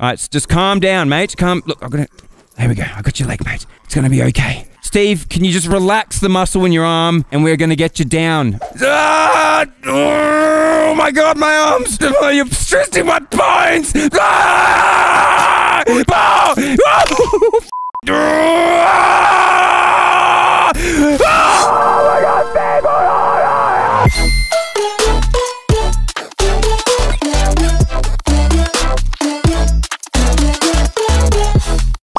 All right, just calm down, mate. Calm. Look, I'm gonna. There we go. I got your leg, mate. It's gonna be okay. Steve, can you just relax the muscle in your arm, and we're gonna get you down. Ah! Oh my God, my arms! You're stressing my bones! Ah! Oh! Oh! Ah! Oh my God, people! Oh, no, no!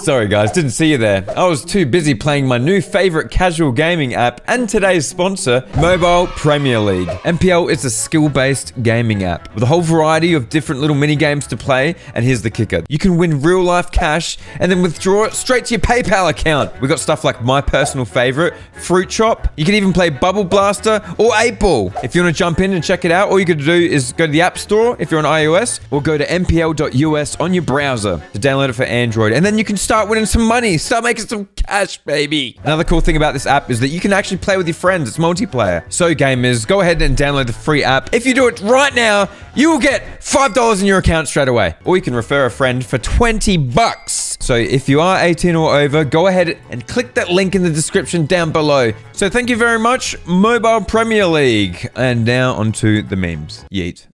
Sorry guys, didn't see you there. I was too busy playing my new favorite casual gaming app and today's sponsor, Mobile Premier League. MPL is a skill-based gaming app with a whole variety of different little mini games to play, and here's the kicker. You can win real-life cash and then withdraw it straight to your PayPal account. We got stuff like my personal favorite, Fruit Chop. You can even play Bubble Blaster or 8-Ball. If you want to jump in and check it out, all you got to do is go to the App Store if you're on iOS, or go to mpl.us on your browser to download it for Android, and then you can start winning some money. Start making some cash, baby. Another cool thing about this app is that you can actually play with your friends. It's multiplayer. So gamers, go ahead and download the free app. If you do it right now, you will get $5 in your account straight away. Or you can refer a friend for 20 bucks. So if you are 18 or over, go ahead and click that link in the description down below. So thank you very much, Mobile Premier League. And now onto the memes. Yeet.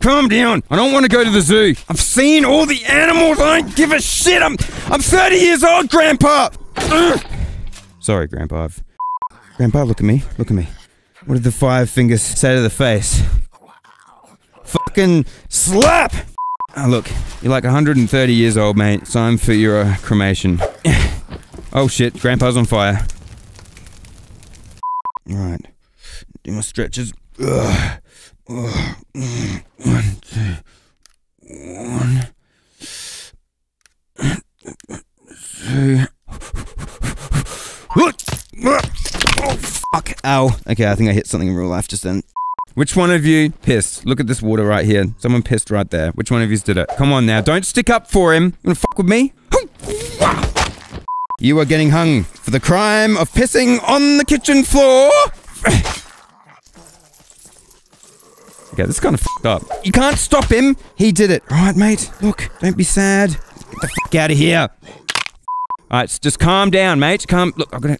Calm down. I don't want to go to the zoo. I've seen all the animals. I don't give a shit. I'm 30 years old, Grandpa. Ugh. Sorry, Grandpa. Grandpa, look at me. Look at me. What did the five fingers say to the face? Fucking slap. Oh, look. You're like 130 years old, mate. It's time for your cremation. Oh, shit. Grandpa's on fire. All right. Do my stretches. Ugh. Ugh. 1, 2, 1, 2. Oh, fuck. Ow. Okay, I think I hit something in real life just then. Which one of you pissed? Look at this water right here. Someone pissed right there. Which one of you did it? Come on now. Don't stick up for him. You wanna fuck with me? You are getting hung for the crime of pissing on the kitchen floor. Okay, this is kind of fucked up. You can't stop him. He did it. All right, mate. Look, don't be sad. Get the fuck out of here. All right, just calm down, mate. Calm. Look, I'm gonna.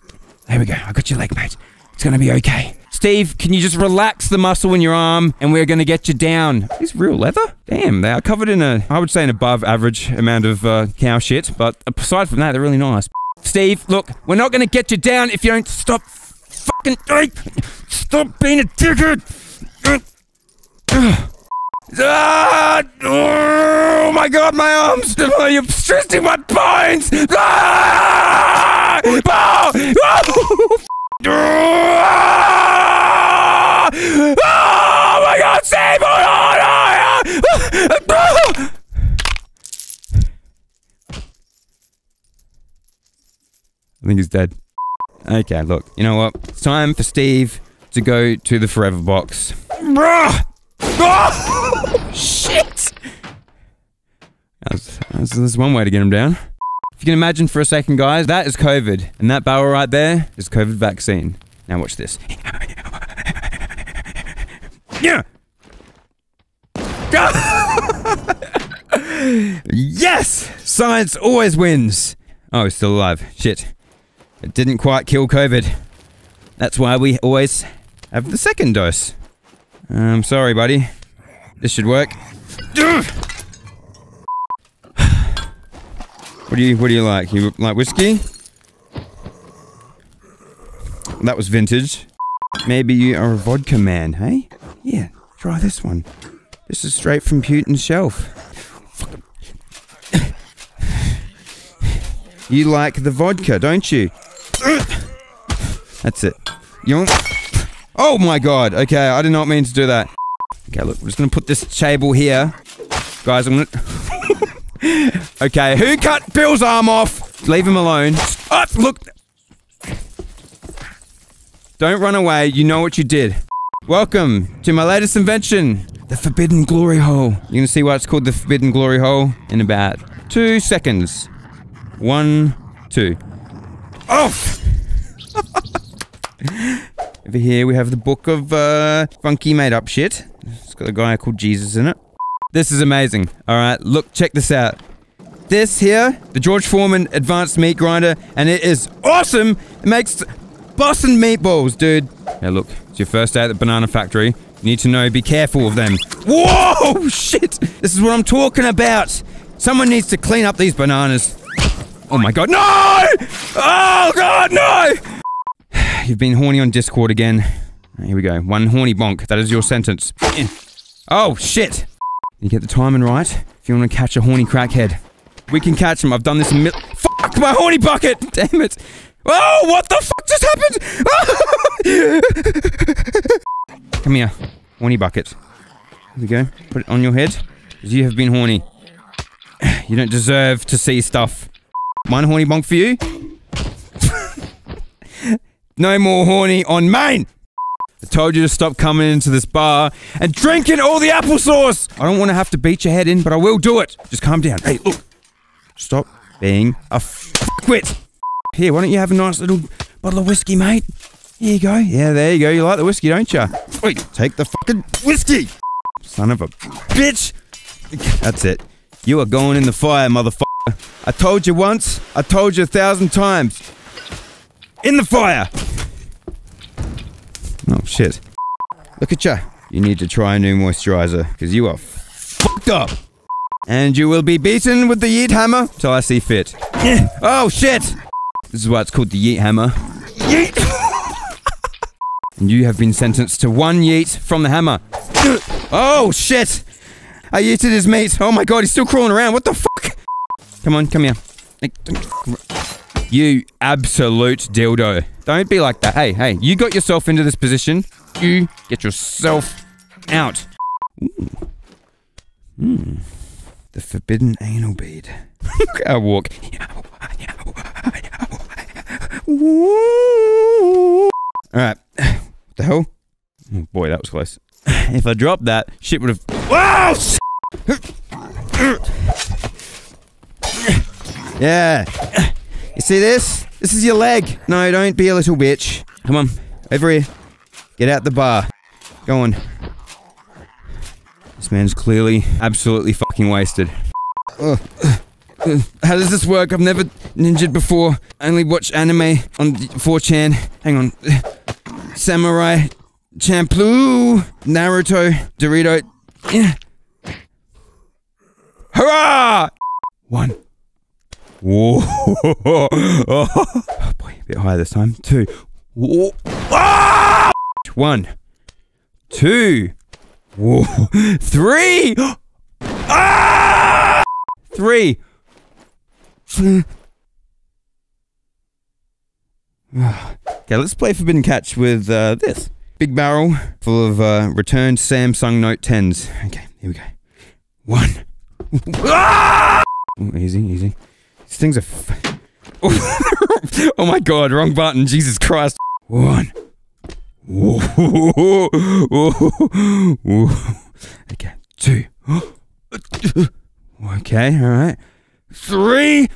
There we go. I got your leg, mate. It's gonna be okay. Steve, can you just relax the muscle in your arm, and we're gonna get you down. Is this real leather? Damn, they are covered in a, I would say, an above average amount of cow shit. But aside from that, they're really nice. Steve, look, we're not gonna get you down if you don't stop fucking. Stop being a dickhead. Ah! Oh my God, my arms! You're stressing my bones! Ah! Oh! Oh my God, save me! I think he's dead. Okay, look, you know what? It's time for Steve to go to the forever box. Bruh! Oh, shit! That's one way to get him down. If you can imagine for a second, guys, that is COVID. And that barrel right there is COVID vaccine. Now watch this. Yeah! Yes! Science always wins. Oh, he's still alive. Shit. It didn't quite kill COVID. That's why we always have the second dose. I'm sorry, buddy. This should work. What do you like? You like whiskey? That was vintage. Maybe you are a vodka man, hey? Yeah, try this one. This is straight from Putin's shelf. You like the vodka, don't you? That's it. You want? Oh my God, okay, I did not mean to do that. Okay, look, we're just gonna put this table here. Guys, I'm gonna... Okay, who cut Bill's arm off? Leave him alone. Oh, look! Don't run away, you know what you did. Welcome to my latest invention, the Forbidden Glory Hole. You're gonna see why it's called the Forbidden Glory Hole in about 2 seconds. 1, 2. Oh! Over here we have the book of funky made-up shit. It's got a guy called Jesus in it. This is amazing. All right, look, check this out. this here, the George Foreman Advanced Meat Grinder, and it is awesome! It makes Boston meatballs, dude. Now look, it's your first day at the banana factory. You need to know, be careful of them. Whoa, shit! This is what I'm talking about. Someone needs to clean up these bananas. Oh my god, no! Oh god, no! You've been horny on Discord again. Here we go, one horny bonk. That is your sentence. Oh, shit! You get the timing right if you want to catch a horny crackhead. We can catch him. I've done this in fuck my horny bucket! Damn it! Oh, what the fuck just happened? Come here, horny bucket. Here we go. Put it on your head. You have been horny. You don't deserve to see stuff. One horny bonk for you. No more horny on main. I told you to stop coming into this bar and drinking all the applesauce. I don't want to have to beat your head in, but I will do it. Just calm down. Hey, look. Stop being a fuckwit. Here, why don't you have a nice little bottle of whiskey, mate? Here you go. Yeah, there you go. You like the whiskey, don't you? Wait, take the fucking whiskey. Son of a bitch. That's it. You are going in the fire, motherfucker. I told you once. I told you 1,000 times. In the fire. Oh, shit. Look at ya. You need to try a new moisturizer, because you are fucked up. And you will be beaten with the yeet hammer till I see fit. Oh, shit! This is why it's called the yeet hammer. Yeet! And you have been sentenced to 1 yeet from the hammer. Oh, shit! I yeeted his meat. Oh my god, he's still crawling around. What the fuck? Come on, come here. You absolute dildo. Don't be like that. Hey, hey, you got yourself into this position. You get yourself out. Ooh. Mm. The forbidden anal bead. Look at our walk. Alright. What the hell? Oh boy, that was close. If I dropped that, shit would have... Wow! Yeah. You see this? This is your leg. No, don't be a little bitch. Come on. Over here. Get out the bar. Go on. This man's clearly absolutely fucking wasted. How does this work? I've never ninja'd before. I only watch anime on 4chan. Hang on. Samurai Champloo, Naruto, Dorito. Yeah. Hurrah! One. Whoa. Oh boy, a bit higher this time. Two. Whoa. Ah! 1. 2. Whoa. 3. Ah! 3. Okay, let's play Forbidden Catch with this. Big barrel full of returned Samsung Note 10s. Okay, here we go. 1. Ah! Ooh, easy, easy. These things are f oh my god, wrong button, Jesus Christ. 1. Okay, 2. Okay, alright. 3.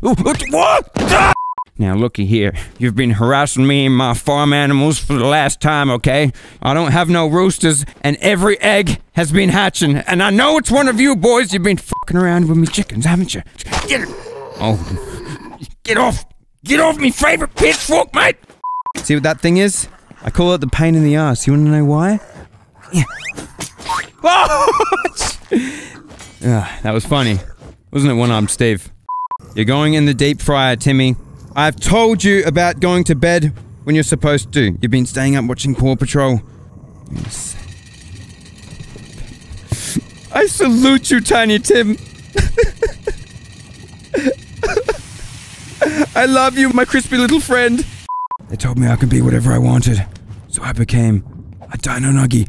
What? Now looky here, you've been harassing me and my farm animals for the last time, okay? I don't have no roosters, and every egg has been hatching, and I know it's one of you boys. You've been fucking around with me chickens, haven't you? Get it! Oh, get off! Get off me favorite pitchfork, mate! See what that thing is? I call it the pain in the ass. You want to know why? Yeah. That was funny, wasn't it, One-Armed Steve? You're going in the deep fryer, Timmy. I've told you about going to bed when you're supposed to. You've been staying up watching Paw Patrol. Yes. I salute you, Tiny Tim. I love you, my crispy little friend. They told me I could be whatever I wanted, so I became a dino nuggy.